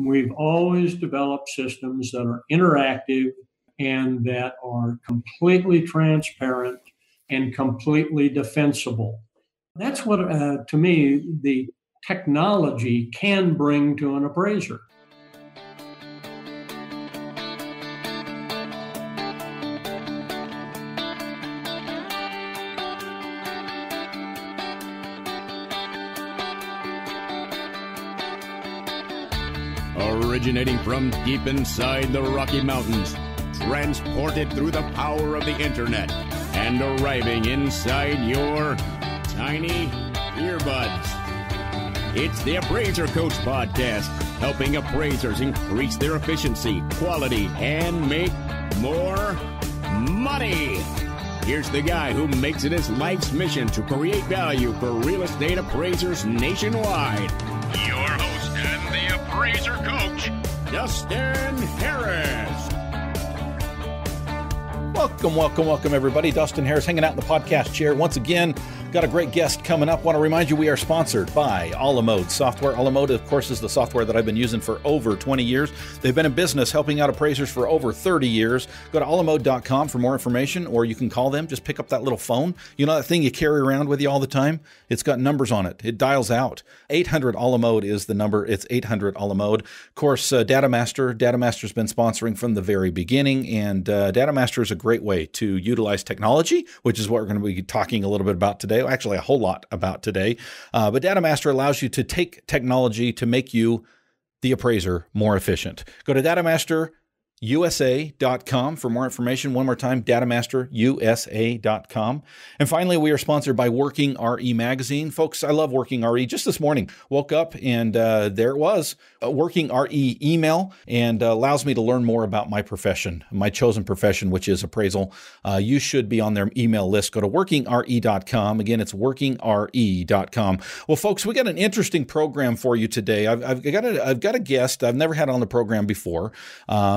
We've always developed systems that are interactive and that are completely transparent and completely defensible. That's what, to me, the technology can bring to an appraiser. Originating from deep inside the Rocky Mountains, transported through the power of the internet, and arriving inside your tiny earbuds. It's the Appraiser Coach Podcast, helping appraisers increase their efficiency, quality, and make more money. Here's the guy who makes it his life's mission to create value for real estate appraisers nationwide. Your host and the Appraiser Coach, Dustin Harris. Welcome, everybody. Dustin Harris hanging out in the podcast chair once again. Got a great guest coming up. Want to remind you, we are sponsored by à la mode software. À la mode, of course, is the software that I've been using for over 20 years. They've been in business helping out appraisers for over 30 years. Go to alamode.com for more information, or you can call them. Just pick up that little phone. You know that thing you carry around with you all the time? It's got numbers on it. It dials out. 800 à la mode is the number. It's 800 à la mode. Of course, Datamaster. Datamaster's been sponsoring from the very beginning, and Datamaster is a great way to utilize technology, which is what we're going to be talking a little bit about today, actually a whole lot about today. But Datamaster allows you to take technology to make you, the appraiser, more efficient. Go to DatamasterUSA.com for more information. One more time, DatamasterUSA.com. And finally, we are sponsored by Working RE Magazine. Folks, I love Working RE. Just this morning, woke up and there it was, a Working RE email, and allows me to learn more about my profession, my chosen profession, which is appraisal. You should be on their email list. Go to WorkingRE.com. Again, it's WorkingRE.com. Well, folks, we got an interesting program for you today. I've got a guest I've never had on the program before.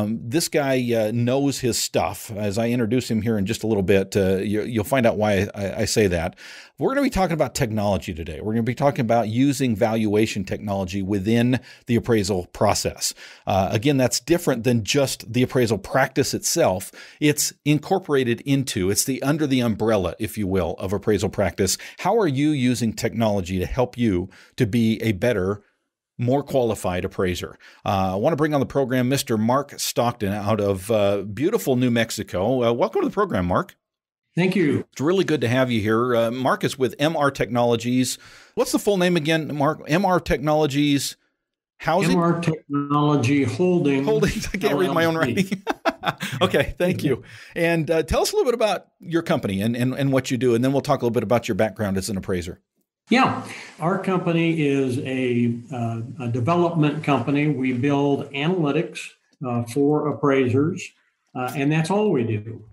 This guy knows his stuff. As I introduce him here in just a little bit, you'll find out why I say that. We're going to be talking about technology today. We're going to be talking about using valuation technology within the appraisal process. Again, that's different than just the appraisal practice itself. It's incorporated into, it's the under the umbrella, if you will, of appraisal practice. How are you using technology to help you to be a better, more qualified appraiser? I want to bring on the program Mr. Mark Stockton out of beautiful New Mexico. Welcome to the program, Mark. Thank you. It's really good to have you here. Mark is with MR Technologies. What's the full name again, Mark? MR Technologies Housing? MR Technology Holdings. Holdings. I can't read my own writing. Okay, thank you. And tell us a little bit about your company and what you do, and then we'll talk a little bit about your background as an appraiser. Yeah, our company is a development company. We build analytics for appraisers, and that's all we do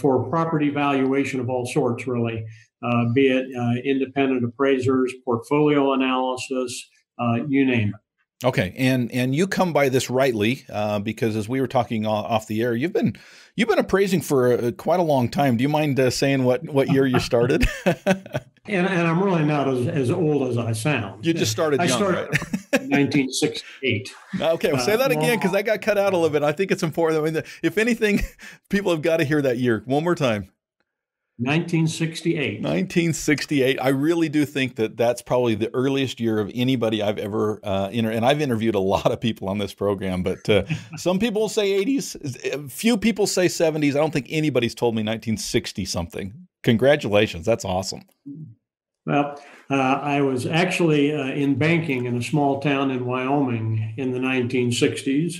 for property valuation of all sorts, really, be it independent appraisers, portfolio analysis, you name it. Okay, and you come by this rightly because as we were talking off the air, you've been appraising for quite a long time. Do you mind saying what year you started? And I'm really not as old as I sound. You just started young, right? In 1968. Okay, well, say that again because I got cut out a little bit. I think it's important. I mean, if anything, people have got to hear that year. One more time. 1968. 1968. I really do think that that's probably the earliest year of anybody I've ever and I've interviewed a lot of people on this program, but some people say 80s, few people say 70s. I don't think anybody's told me 1960 something. Congratulations. That's awesome. Well, I was actually in banking in a small town in Wyoming in the 1960s,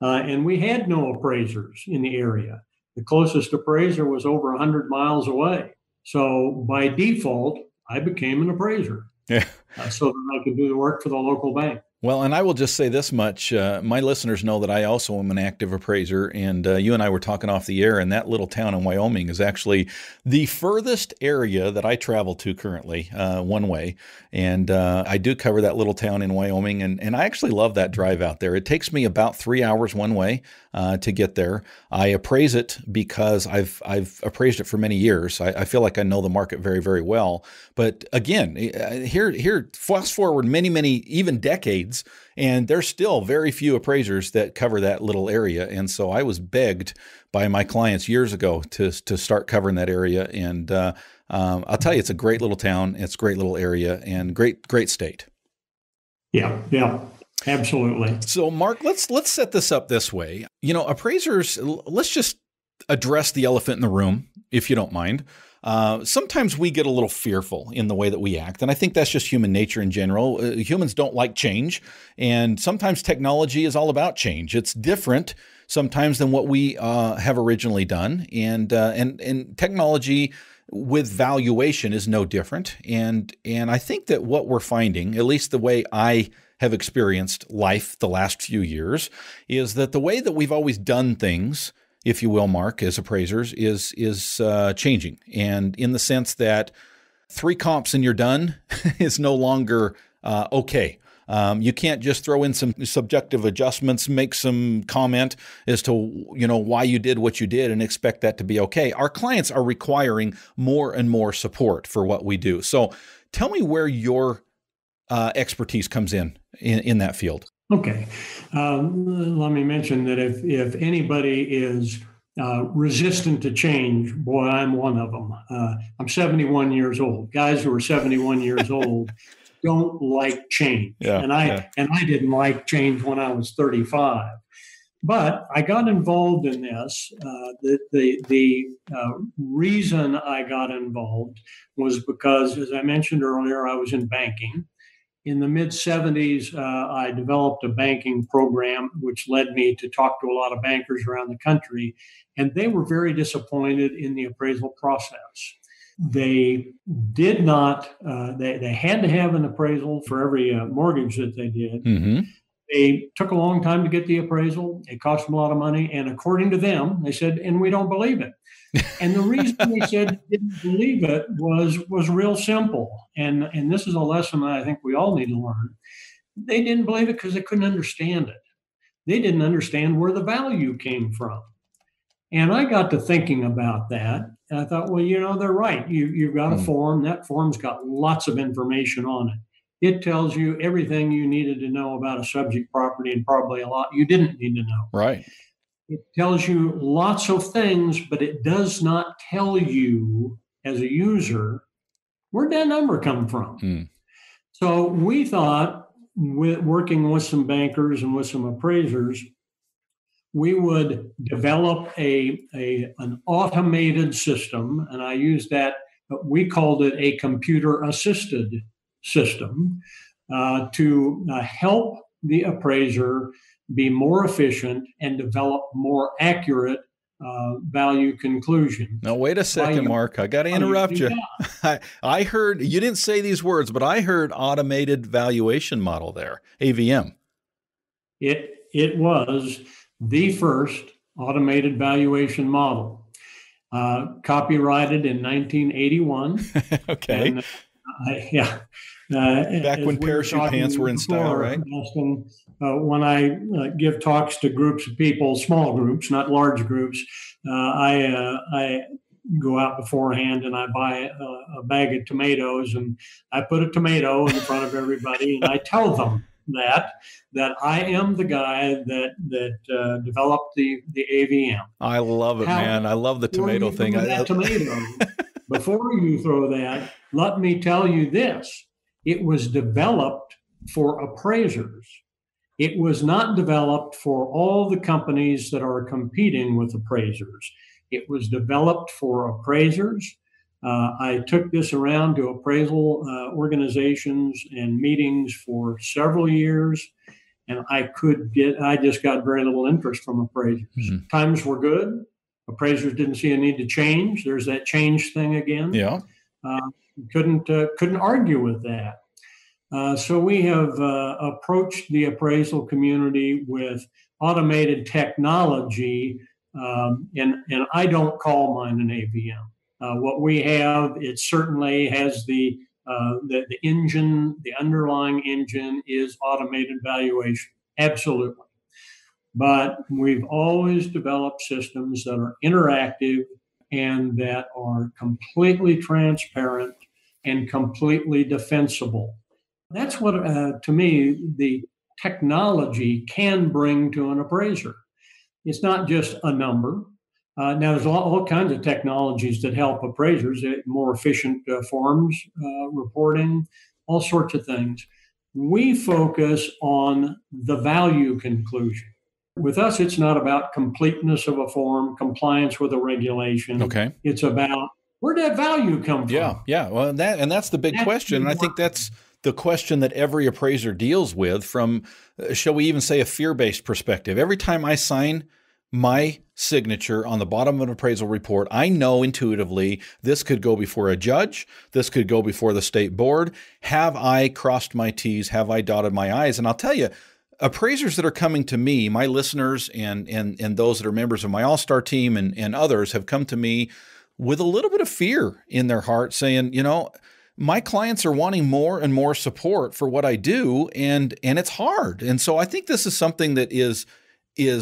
and we had no appraisers in the area. The closest appraiser was over 100 miles away. So by default, I became an appraiser. Yeah. So that I could do the work for the local bank. Well, and I will just say this much. My listeners know that I also am an active appraiser, and you and I were talking off the air, and that little town in Wyoming is actually the furthest area that I travel to currently, one way. And I do cover that little town in Wyoming, and I actually love that drive out there. It takes me about 3 hours one way to get there. I appraise it because I've appraised it for many years. I feel like I know the market very, very well. But again, here fast forward many, even decades, decades, and there's still very few appraisers that cover that little area. And so I was begged by my clients years ago to start covering that area. And I'll tell you, it's a great little town. It's a great little area and great state. Yeah. Yeah. Absolutely. So Mark, let's set this up this way. You know, appraisers, let's just address the elephant in the room, if you don't mind. Sometimes we get a little fearful in the way that we act. And I think that's just human nature in general. Humans don't like change. And sometimes technology is all about change. It's different sometimes than what we have originally done. And technology with valuation is no different. And I think that what we're finding, at least the way I have experienced life the last few years, is that the way that we've always done things, if you will, Mark, as appraisers, is changing. And in the sense that 3 comps and you're done is no longer okay. You can't just throw in some subjective adjustments, make some comment as to, you know, why you did what you did and expect that to be okay. Our clients are requiring more and more support for what we do. So tell me where your expertise comes in that field. Okay. Let me mention that if anybody is resistant to change, boy, I'm one of them. I'm 71 years old. Guys who are 71 years old don't like change. Yeah, and I didn't like change when I was 35. But I got involved in this. The reason I got involved was because, as I mentioned earlier, I was in banking. In the mid-70s, I developed a banking program, which led me to talk to a lot of bankers around the country, and they were very disappointed in the appraisal process. They did not, they had to have an appraisal for every mortgage that they did. Mm-hmm. They took a long time to get the appraisal. It cost them a lot of money. And according to them, they said, and we don't believe it. And the reason they said they didn't believe it was real simple. And this is a lesson that I think we all need to learn. They didn't believe it because they couldn't understand it. They didn't understand where the value came from. And I got to thinking about that. And I thought, well, you know, they're right. You've got a form. That form's got lots of information on it. It tells you everything you needed to know about a subject property and probably a lot you didn't need to know. Right. It tells you lots of things, but it does not tell you as a user where that number come from. Mm. So we thought, with working with some bankers and with some appraisers, we would develop an automated system, and I use that, but we called it a computer-assisted system to help the appraiser be more efficient and develop more accurate value conclusion. Now, wait a second, Mark. I got to interrupt you. I heard, you didn't say these words, but I heard automated valuation model there, AVM. It was the first automated valuation model, copyrighted in 1981. Okay. And, yeah. Back when parachute pants were in style, right? Austin, when I give talks to groups of people, small groups, not large groups, I go out beforehand and I buy a bag of tomatoes and I put a tomato in front of everybody and I tell them that I am the guy that developed the AVM. I love it, man. I love the tomato thing. Before you throw that, let me tell you this. It was developed for appraisers. It was not developed for all the companies that are competing with appraisers. It was developed for appraisers. I took this around to appraisal organizations and meetings for several years, and I just got very little interest from appraisers. Mm-hmm. Times were good. Appraisers didn't see a need to change. There's that change thing again. Yeah, couldn't argue with that. So we have approached the appraisal community with automated technology, and I don't call mine an AVM. What we have, it certainly has the engine, the underlying engine is automated valuation, absolutely. But we've always developed systems that are interactive and that are completely transparent and completely defensible. That's what, to me, the technology can bring to an appraiser. It's not just a number. Now, there's all kinds of technologies that help appraisers, more efficient forms, reporting, all sorts of things. We focus on the value conclusion. With us, it's not about completeness of a form, compliance with a regulation. Okay. It's about where did that value come from? Yeah, yeah. Well, and that's the big question. And I think that's the question that every appraiser deals with from, shall we even say, a fear-based perspective. Every time I sign my signature on the bottom of an appraisal report, I know intuitively this could go before a judge, this could go before the state board. Have I crossed my T's? Have I dotted my I's? And I'll tell you, appraisers that are coming to me, my listeners and those that are members of my all-star team and others have come to me with a little bit of fear in their heart saying, you know, my clients are wanting more and more support for what I do, and it's hard. And so I think this is something that is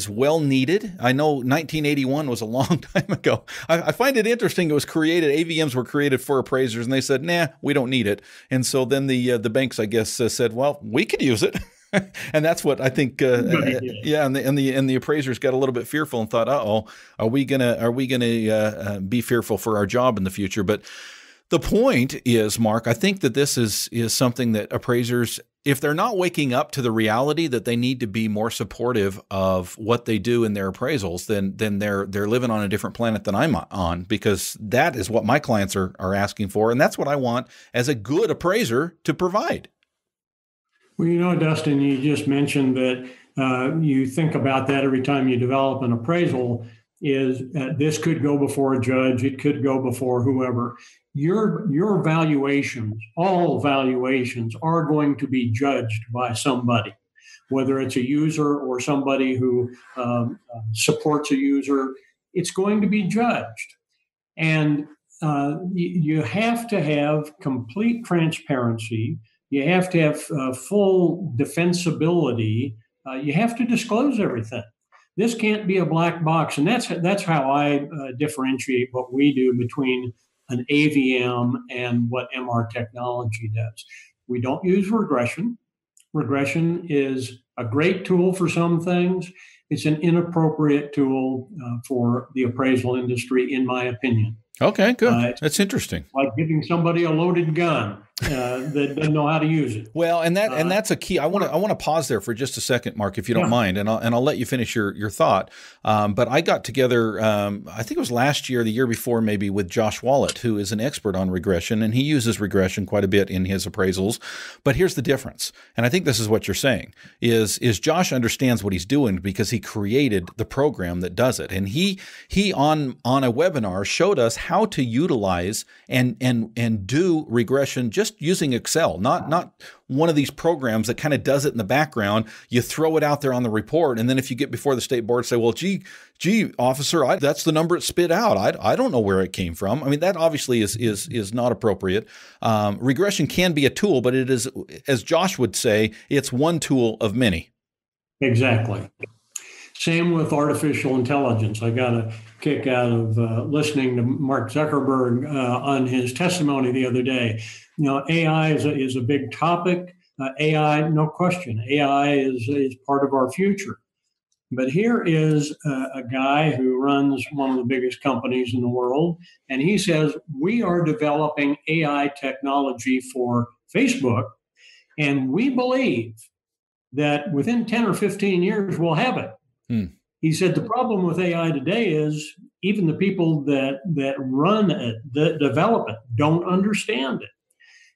well needed. I know 1981 was a long time ago. I find it interesting. It was created, AVMs were created for appraisers, and they said, nah, we don't need it. And so then the banks, I guess, said, well, we could use it. And that's what I think. Yeah, and the appraisers got a little bit fearful and thought, uh-oh, are we gonna be fearful for our job in the future? But the point is, Mark, I think that this is something that appraisers, if they're not waking up to the reality that they need to be more supportive of what they do in their appraisals, then they're living on a different planet than I'm on, because that is what my clients are asking for. And that's what I want as a good appraiser to provide. Well, you know, Dustin, you just mentioned that you think about that every time you develop an appraisal is this could go before a judge. It could go before whoever. Your valuations, all valuations, are going to be judged by somebody, whether it's a user or somebody who supports a user. It's going to be judged. And you have to have complete transparency. You have to have full defensibility. You have to disclose everything. This can't be a black box. And that's how I differentiate what we do between an AVM and what MR Technology does. We don't use regression. Regression is a great tool for some things. It's an inappropriate tool for the appraisal industry, in my opinion. Okay, good. That's interesting. Like giving somebody a loaded gun that doesn't know how to use it. Well, and that's a key. I want to pause there for just a second, Mark, if you don't mind, and I'll let you finish your thought. But I got together, I think it was last year, the year before, maybe, with Josh Walitt, who is an expert on regression, and he uses regression quite a bit in his appraisals. But here's the difference, and I think this is what you're saying: is Josh understands what he's doing because he created the program that does it, and he on a webinar showed us how to utilize and do regression just using Excel, not one of these programs that kind of does it in the background. You throw it out there on the report, and then if you get before the state board, say, well, gee, officer, that's the number it spit out. I don't know where it came from. I mean, that obviously is not appropriate. Regression can be a tool, but it is, as Josh would say, it's one tool of many. Exactly. Same with artificial intelligence. I got a kick out of listening to Mark Zuckerberg on his testimony the other day. You know, AI is a big topic. AI, no question. AI is part of our future. But here is a guy who runs one of the biggest companies in the world, and he says, we are developing AI technology for Facebook, and we believe that within 10 or 15 years, we'll have it. He said the problem with AI today is even the people that run it, that develop it, don't understand it.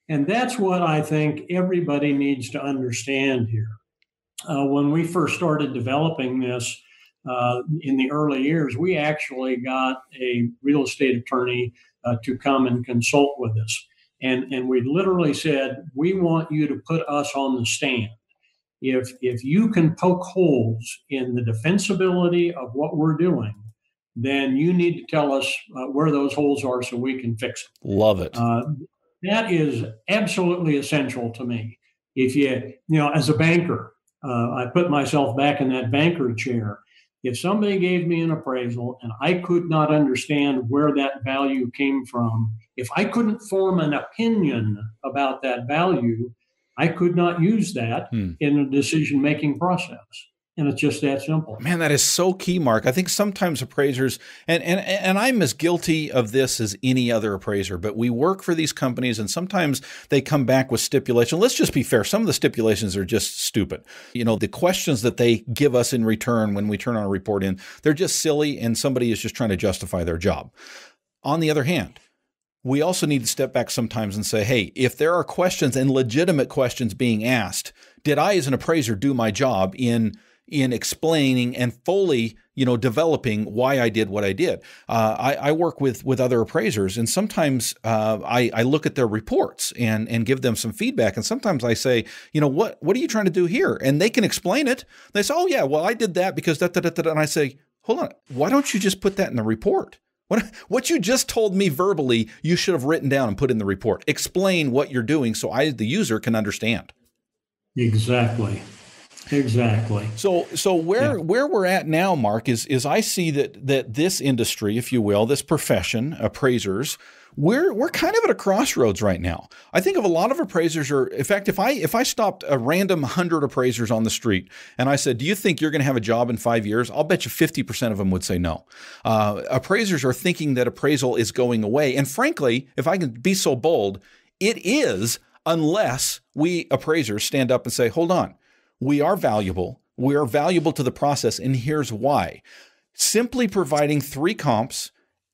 And that's what I think everybody needs to understand here. When we first started developing this in the early years, we actually got a real estate attorney to come and consult with us. And we literally said, we want you to put us on the stand. If you can poke holes in the defensibility of what we're doing, then you need to tell us where those holes are so we can fix them. Love it. That is absolutely essential to me. If you know, as a banker, I put myself back in that banker chair. If somebody gave me an appraisal and I could not understand where that value came from, if I couldn't form an opinion about that value, I could not use that in a decision-making process. And it's just that simple. Man, that is so key, Mark. I think sometimes appraisers, and I'm as guilty of this as any other appraiser, but we work for these companies and sometimes they come back with stipulation. Let's just be fair. Some of the stipulations are just stupid. You know, the questions that they give us in return when we turn our report in, they're just silly and somebody is just trying to justify their job. On the other hand, we also need to step back sometimes and say, hey, if there are questions and legitimate questions being asked, did I as an appraiser do my job in explaining and fully, you know, developing why I did what I did? I work with other appraisers, and sometimes I look at their reports and give them some feedback. And sometimes I say, you know, what are you trying to do here? And they can explain it. They say, oh yeah, well, I did that because that, that, that. And I say, hold on, why don't you just put that in the report? What you just told me verbally, you should have written down and put in the report. Explain what you're doing so I, the user, can understand. Exactly. Exactly. So where we're at now, Mark, is I see that this industry, if you will, this profession, appraisers, we're kind of at a crossroads right now. I think of a lot of appraisers are, in fact, if I stopped a random 100 appraisers on the street and I said, do you think you're going to have a job in 5 years? I'll bet you 50% of them would say no. Appraisers are thinking that appraisal is going away. And frankly, if I can be so bold, it is, unless we appraisers stand up and say, hold on, we are valuable. We are valuable to the process. And here's why. Simply providing 3 comps,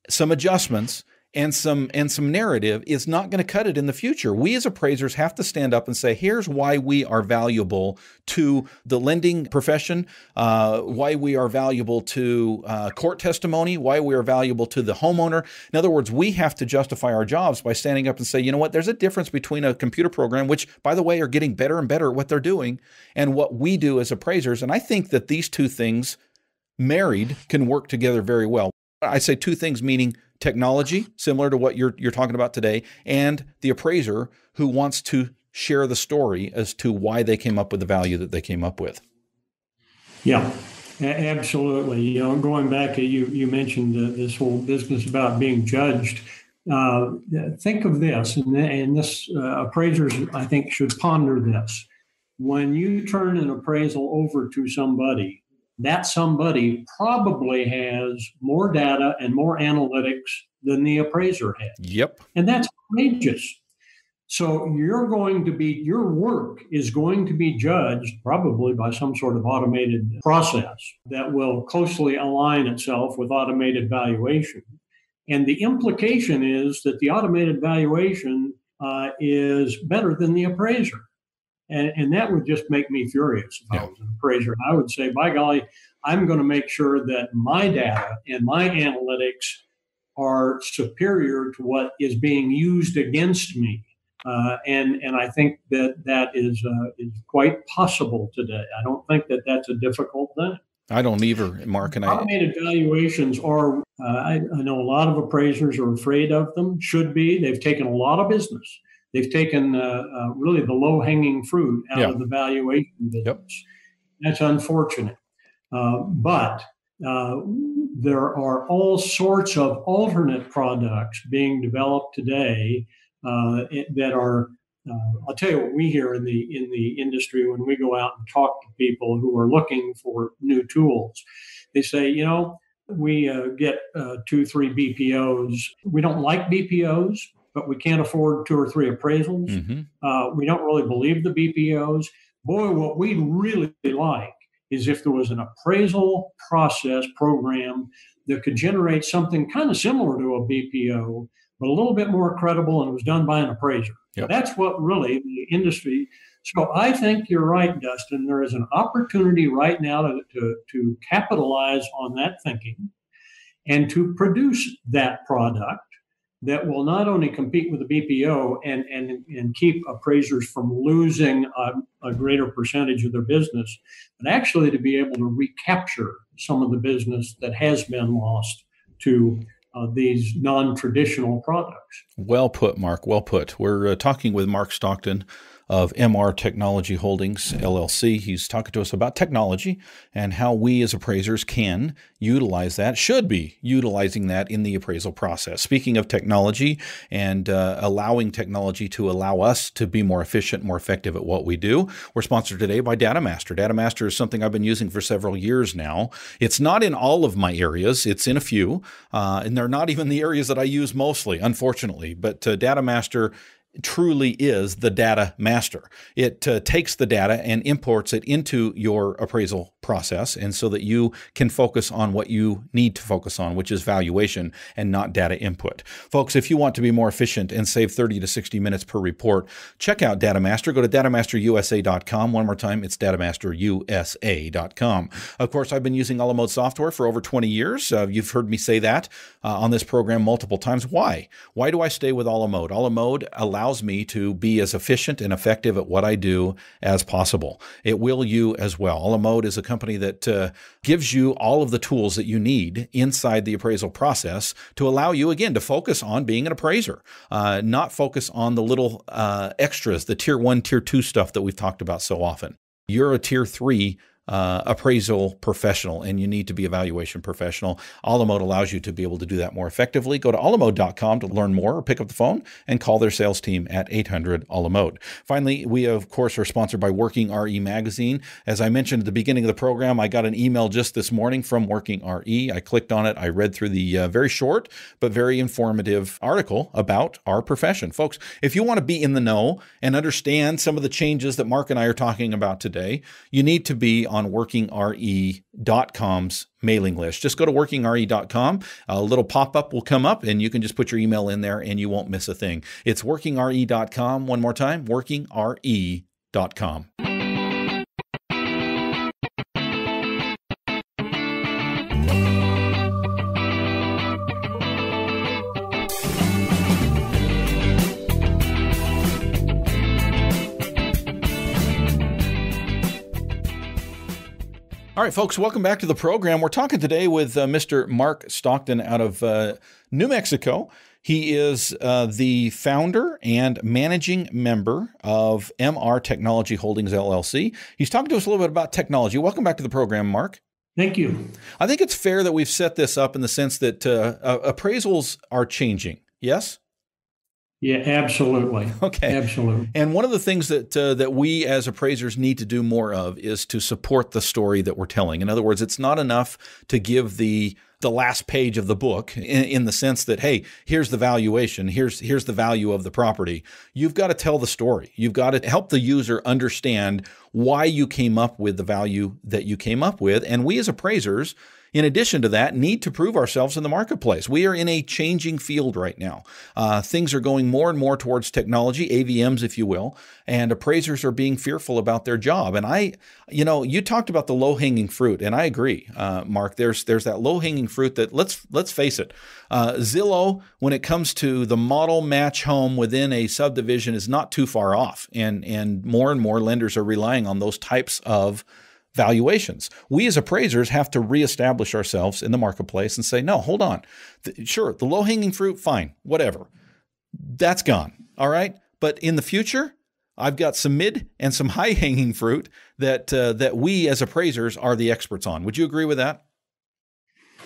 some adjustments, and some narrative is not going to cut it in the future. We as appraisers have to stand up and say, here's why we are valuable to the lending profession, why we are valuable to court testimony, why we are valuable to the homeowner. In other words, we have to justify our jobs by standing up and say, you know what, there's a difference between a computer program, which by the way, are getting better and better at what they're doing, and what we do as appraisers. And I think that these two things married can work together very well. I say two things, meaning technology, similar to what you're talking about today, and the appraiser who wants to share the story as to why they came up with the value that they came up with. Yeah, absolutely. You know, going back to you mentioned this whole business about being judged. Think of this, and this appraisers, I think, should ponder this. When you turn an appraisal over to somebody, that somebody probably has more data and more analytics than the appraiser had. Yep. And that's outrageous. So your work is going to be judged probably by some sort of automated process that will closely align itself with automated valuation. And the implication is that the automated valuation is better than the appraiser. And that would just make me furious if I was an appraiser. I would say, by golly, I'm going to make sure that my data and my analytics are superior to what is being used against me. And I think that is quite possible today. I don't think that that's a difficult thing. I don't either, Mark. And automated valuations are, I know a lot of appraisers are afraid of them, should be. They've taken a lot of business. They've taken really the low-hanging fruit out of the valuation business. Yep. That's unfortunate. But there are all sorts of alternate products being developed today that are, I'll tell you what we hear in the industry when we go out and talk to people who are looking for new tools. They say, you know, we get 2, 3 BPOs. We don't like BPOs, but we can't afford 2 or 3 appraisals. Mm-hmm. We don't really believe the BPOs. Boy, what we'd really like is if there was an appraisal process program that could generate something kind of similar to a BPO, but a little bit more credible, and was done by an appraiser. Yep. That's what really the industry. So I think you're right, Dustin. There is an opportunity right now to capitalize on that thinking and to produce that product that will not only compete with the BPO and keep appraisers from losing a greater percentage of their business, but actually to be able to recapture some of the business that has been lost to these non-traditional products. Well put, Mark. Well put. We're talking with Mark Stockton of MR Technology Holdings, LLC. He's talking to us about technology and how we as appraisers can utilize that, should be utilizing that in the appraisal process. Speaking of technology and allowing technology to allow us to be more efficient, more effective at what we do, we're sponsored today by Datamaster. Datamaster is something I've been using for several years now. It's not in all of my areas. It's in a few, and they're not even the areas that I use mostly, unfortunately, but Datamaster truly is the data master. It takes the data and imports it into your appraisal process, and so that you can focus on what you need to focus on, which is valuation and not data input. Folks, if you want to be more efficient and save 30 to 60 minutes per report, check out Datamaster. Go to datamasterusa.com. One more time, it's datamasterusa.com. Of course, I've been using à la mode software for over 20 years. You've heard me say that on this program multiple times. Why? Why do I stay with à la mode? À la mode allows me to be as efficient and effective at what I do as possible. It will you as well. à la mode is a company that gives you all of the tools that you need inside the appraisal process to allow you, again, to focus on being an appraiser, not focus on the little extras, the tier one, tier two stuff that we've talked about so often. You're a tier three appraisal professional, and you need to be a valuation professional. à la mode allows you to be able to do that more effectively. Go to alamode.com to learn more, or pick up the phone and call their sales team at 800-ALA-MODE. Finally, we, of course, are sponsored by Working RE Magazine. As I mentioned at the beginning of the program, I got an email just this morning from Working RE. I clicked on it. I read through the very short but very informative article about our profession. Folks, if you want to be in the know and understand some of the changes that Mark and I are talking about today, you need to be on workingre.com's mailing list. Just go to workingre.com. A little pop-up will come up, and you can just put your email in there, and you won't miss a thing. It's workingre.com. One more time, workingre.com. All right, folks, welcome back to the program. We're talking today with Mr. Mark Stockton out of New Mexico. He is the founder and managing member of MR Technology Holdings, LLC. He's talking to us a little bit about technology. Welcome back to the program, Mark. Thank you. I think it's fair that we've set this up in the sense that appraisals are changing, yes? Yeah, absolutely. Okay. Absolutely. And one of the things that we as appraisers need to do more of is to support the story that we're telling. In other words, it's not enough to give the last page of the book in the sense that, hey, here's the valuation, here's the value of the property. You've got to tell the story. You've got to help the user understand why you came up with the value that you came up with. And we as appraisers, in addition to that, need to prove ourselves in the marketplace. We are in a changing field right now. Things are going more and more towards technology, AVMs, if you will, and appraisers are being fearful about their job. And I, you know, you talked about the low-hanging fruit, and I agree, Mark. There's that low-hanging fruit that, let's face it, Zillow, when it comes to the model match home within a subdivision, is not too far off, and more lenders are relying on those types of valuations. We as appraisers have to reestablish ourselves in the marketplace and say, no, hold on. Sure, the low-hanging fruit, fine, whatever. That's gone, all right? But in the future, I've got some mid and some high-hanging fruit that, that we as appraisers are the experts on. Would you agree with that?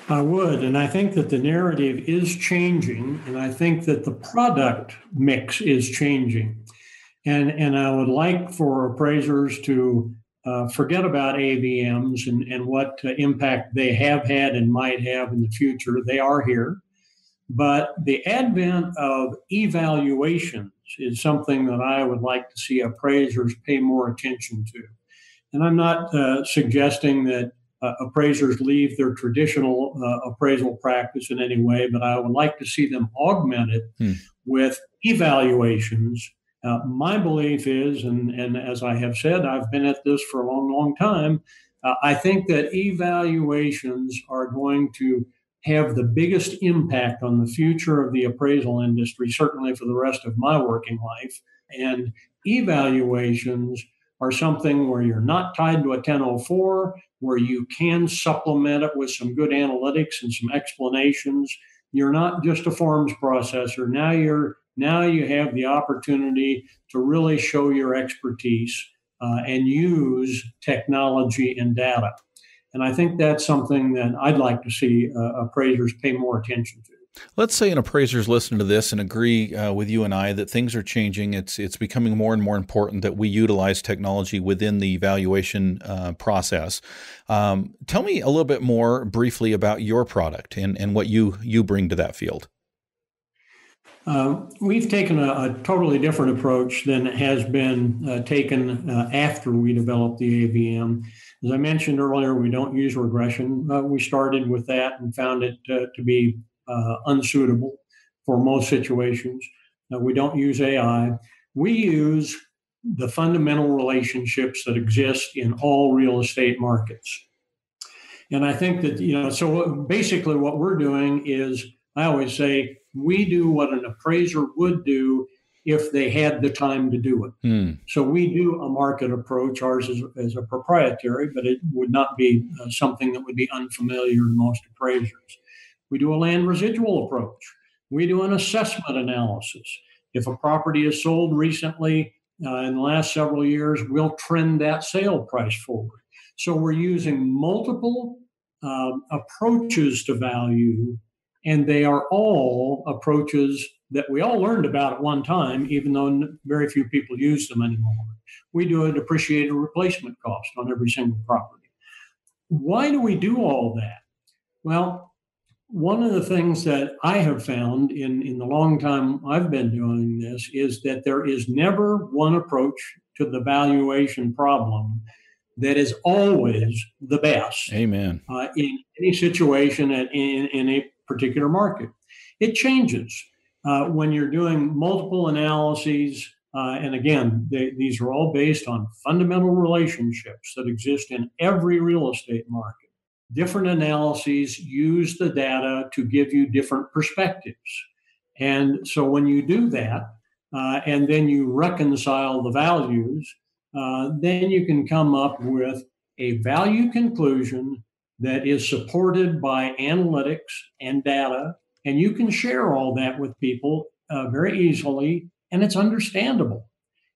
I would, and I think that the narrative is changing, and I think that the product mix is changing. And I would like for appraisers to forget about AVMs and what impact they have had and might have in the future. They are here. But the advent of evaluations is something that I would like to see appraisers pay more attention to. And I'm not suggesting that appraisers leave their traditional appraisal practice in any way, but I would like to see them augmented with evaluations. My belief is, and as I have said, I've been at this for a long, long time, I think that evaluations are going to have the biggest impact on the future of the appraisal industry, certainly for the rest of my working life. And evaluations are something where you're not tied to a 1004, where you can supplement it with some good analytics and some explanations. You're not just a forms processor. Now you're Now you have the opportunity to really show your expertise and use technology and data. And I think that's something that I'd like to see appraisers pay more attention to. Let's say an appraiser's listening to this and agree with you and I that things are changing. It's becoming more and more important that we utilize technology within the valuation process. Tell me a little bit more briefly about your product and what you bring to that field. We've taken a totally different approach than has been taken after we developed the AVM. As I mentioned earlier, we don't use regression. We started with that and found it to be unsuitable for most situations. We don't use AI. We use the fundamental relationships that exist in all real estate markets. And I think that, so basically what we're doing is, I always say, we do what an appraiser would do if they had the time to do it. Mm. So we do a market approach. Ours is a proprietary, but it would not be something that would be unfamiliar to most appraisers. We do a land residual approach. We do an assessment analysis. If a property is sold recently in the last several years, we'll trend that sale price forward. So we're using multiple approaches to value, and they are all approaches that we all learned about at one time, even though very few people use them anymore. We do a depreciated replacement cost on every single property. Why do we do all that? Well, one of the things that I have found in the long time I've been doing this is that there is never one approach to the valuation problem that is always the best. Amen. In any situation and in a particular market. It changes when you're doing multiple analyses. And again, these are all based on fundamental relationships that exist in every real estate market. Different analyses use the data to give you different perspectives. And so when you do that, and then you reconcile the values, then you can come up with a value conclusion that is supported by analytics and data, and you can share all that with people very easily, and it's understandable.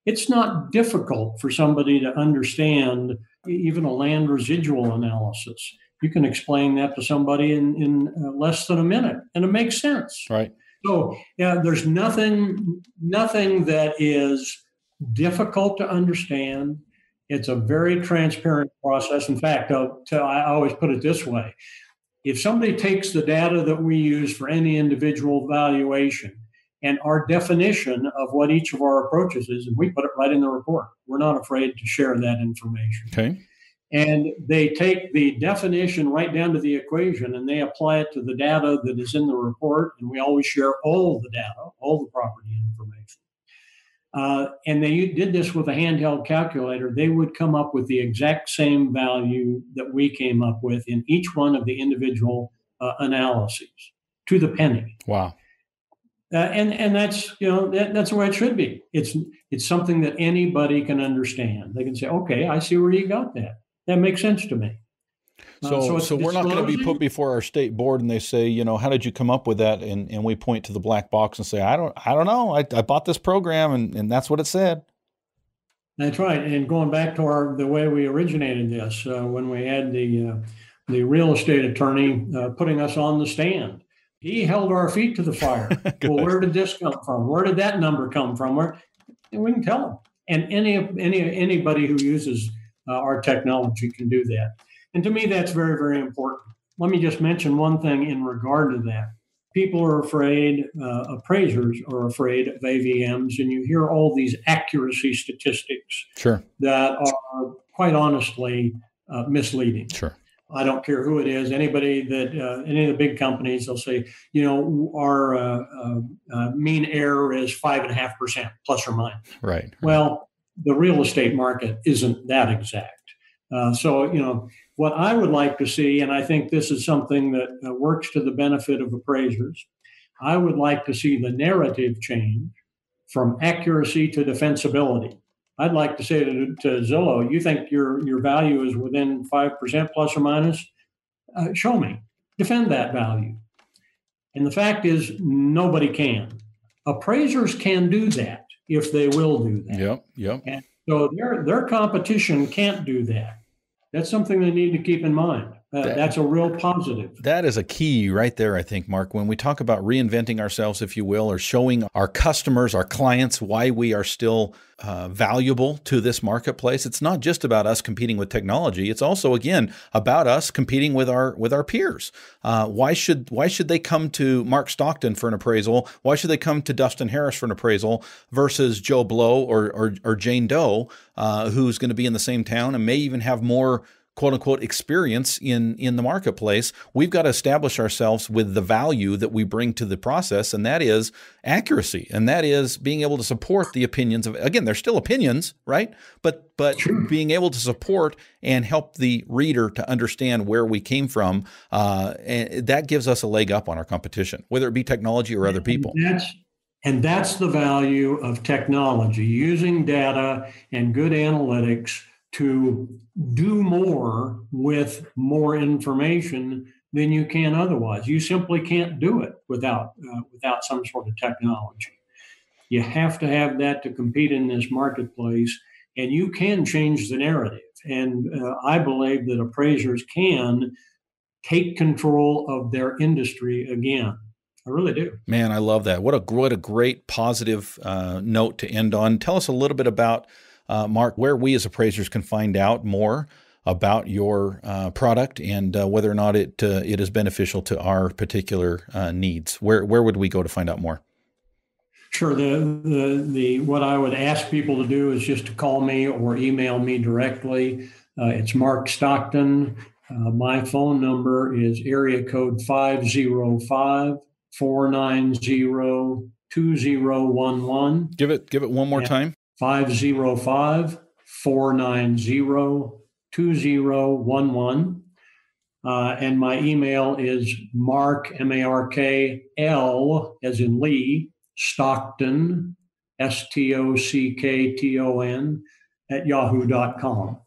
It's not difficult for somebody to understand even a land residual analysis. You can explain that to somebody in less than a minute, and it makes sense. Right. So there's nothing that is difficult to understand. It's a very transparent process. In fact, I always put it this way. If somebody takes the data that we use for any individual valuation and our definition of what each of our approaches is, and we put it right in the report, we're not afraid to share that information. Okay. And they take the definition right down to the equation and they apply it to the data that is in the report. And we always share all the data, all the property information. And they did this with a handheld calculator. They would come up with the exact same value that we came up with in each one of the individual analyses to the penny. Wow. And that's, that's the way it should be. It's something that anybody can understand. They can say, okay, I see where you got that. That makes sense to me. So we're not going to be put before our state board and they say, how did you come up with that? And we point to the black box and say, I don't know. I bought this program and that's what it said. That's right. And going back to the way we originated this, when we had the real estate attorney putting us on the stand, he held our feet to the fire. Well, where did this come from? Where did that number come from? And we can tell them. And anybody who uses our technology can do that. And to me, that's very, very important. Let me just mention one thing in regard to that. People are afraid, appraisers are afraid of AVMs, and you hear all these accuracy statistics that are quite honestly misleading. Sure. I don't care who it is. Anybody that, any of the big companies, they'll say, our mean error is 5.5% plus or minus. Right. Well, the real estate market isn't that exact. So, what I would like to see, and I think this is something that works to the benefit of appraisers, I would like to see the narrative change from accuracy to defensibility. I'd like to say to Zillow, you think your value is within 5% plus or minus? Show me. Defend that value. And the fact is, nobody can. Appraisers can do that if they will do that. Yep, yep. And so their competition can't do that. That's something they need to keep in mind. That's a real positive. That is a key right there, I think, Mark. When we talk about reinventing ourselves, if you will, or showing our customers, our clients, why we are still valuable to this marketplace, it's not just about us competing with technology. It's also, again, about us competing with our peers. Why should they come to Mark Stockton for an appraisal? Why should they come to Dustin Harris for an appraisal versus Joe Blow or Jane Doe, who's going to be in the same town and may even have more quote unquote experience in the marketplace? We've got to establish ourselves with the value that we bring to the process. And that is accuracy. And that is being able to support the opinions of, again, they're still opinions, right? But being able to support and help the reader to understand where we came from, and that gives us a leg up on our competition, whether it be technology or other people. And that's the value of technology, using data and good analytics to do more with more information than you can otherwise. You simply can't do it without some sort of technology. You have to have that to compete in this marketplace, and you can change the narrative. And I believe that appraisers can take control of their industry again. I really do. Man, I love that. What a great positive note to end on. Tell us a little bit about, Mark, where we as appraisers can find out more about your product and whether or not it is beneficial to our particular needs. Where would we go to find out more? Sure. What I would ask people to do is just to call me or email me directly. It's Mark Stockton. My phone number is area code 505-490-2011. Give it one more time. 505-490-2011. And my email is Mark, M-A-R-K, L, as in Lee, Stockton, S-T-O-C-K-T-O-N, @yahoo.com.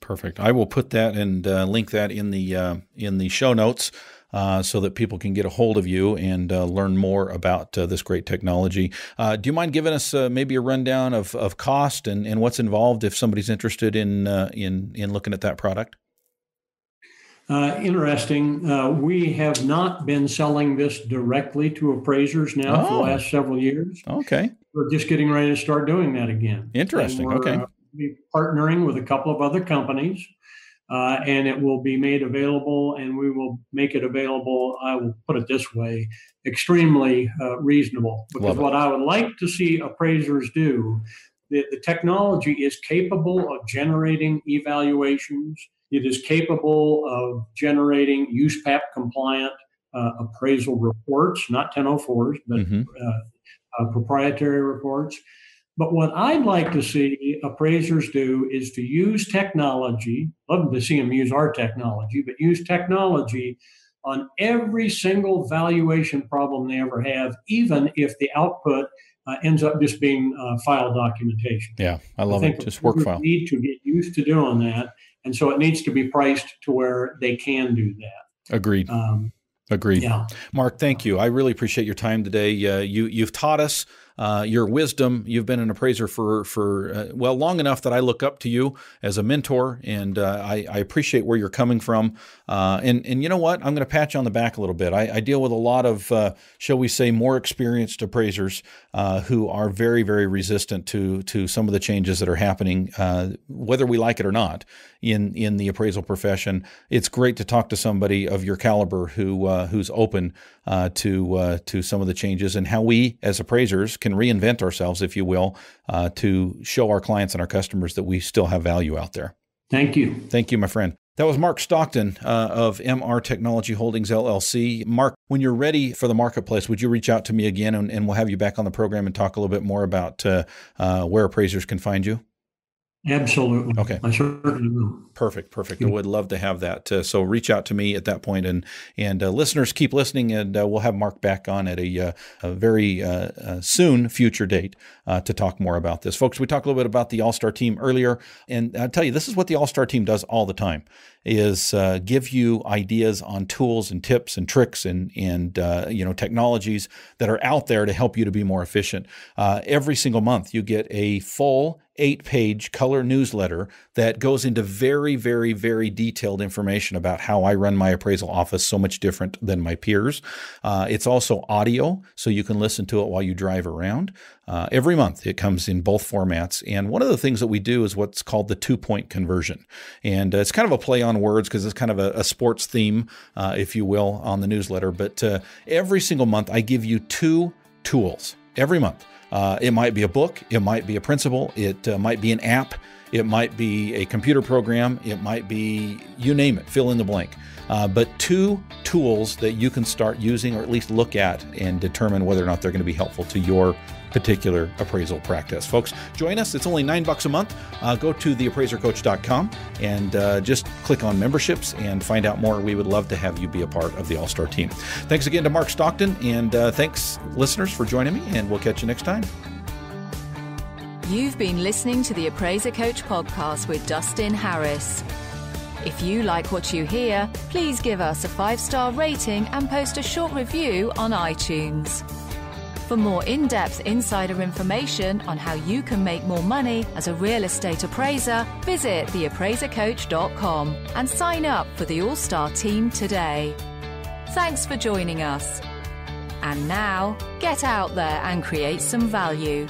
Perfect. I will put that and link that in the show notes, so that people can get a hold of you and learn more about this great technology. Do you mind giving us maybe a rundown of cost and what's involved if somebody's interested in looking at that product? Interesting. We have not been selling this directly to appraisers now for the last several years. Okay. We're just getting ready to start doing that again. Interesting. Okay. We're partnering with a couple of other companies. And it will be made available, and we will make it available, I will put it this way, extremely reasonable. Because what I would like to see appraisers do, the technology is capable of generating evaluations. It is capable of generating USPAP compliant appraisal reports, not 1004s, but proprietary reports. But what I'd like to see appraisers do is to use technology. Love to see them use our technology, but use technology on every single valuation problem they ever have, even if the output ends up just being file documentation. Yeah, I love it. Just work file. Need to get used to doing that, and so it needs to be priced to where they can do that. Agreed. Agreed. Yeah. Mark, thank you. I really appreciate your time today. You've taught us your wisdom. You've been an appraiser for long enough that I look up to you as a mentor, and I appreciate where you're coming from. And you know what? I'm going to pat you on the back a little bit. I deal with a lot of, shall we say, more experienced appraisers who are very, very resistant to some of the changes that are happening, whether we like it or not, in the appraisal profession. It's great to talk to somebody of your caliber who's open to some of the changes and how we as appraisers can reinvent ourselves, if you will, to show our clients and our customers that we still have value out there. Thank you. Thank you, my friend. That was Mark Stockton of MR Technology Holdings, LLC. Mark, when you're ready for the marketplace, would you reach out to me again, and we'll have you back on the program and talk a little bit more about where appraisers can find you? Absolutely. Okay. I certainly will. Perfect. Perfect. I would love to have that. So reach out to me at that point, and listeners, keep listening, and we'll have Mark back on at a very soon future date to talk more about this. Folks, we talked a little bit about the All-Star team earlier, and I'll tell you, this is what the All-Star team does all the time. is give you ideas on tools and tips and tricks and you know, technologies that are out there to help you to be more efficient. Every single month, you get a full 8-page color newsletter that goes into very, very, very detailed information about how I run my appraisal office so much different than my peers. It's also audio, so you can listen to it while you drive around. Every month, it comes in both formats. And one of the things that we do is what's called the two-point conversion. And it's kind of a play on words because it's kind of a sports theme, if you will, on the newsletter. But every single month, I give you two tools every month. It might be a book, it might be a principle, it might be an app, it might be a computer program, it might be, you name it, fill in the blank. But two tools that you can start using or at least look at and determine whether or not they're going to be helpful to your particular appraisal practice. Folks, join us. It's only $9 a month. Go to theappraisercoach.com and just click on memberships and find out more. We would love to have you be a part of the All-Star team. Thanks again to Mark Stockton, and thanks, listeners, for joining me, and we'll catch you next time. You've been listening to the Appraiser Coach podcast with Dustin Harris. If you like what you hear, please give us a 5-star rating and post a short review on iTunes. For more in-depth insider information on how you can make more money as a real estate appraiser, visit theappraisercoach.com and sign up for the All-Star team today. Thanks for joining us. And now, get out there and create some value.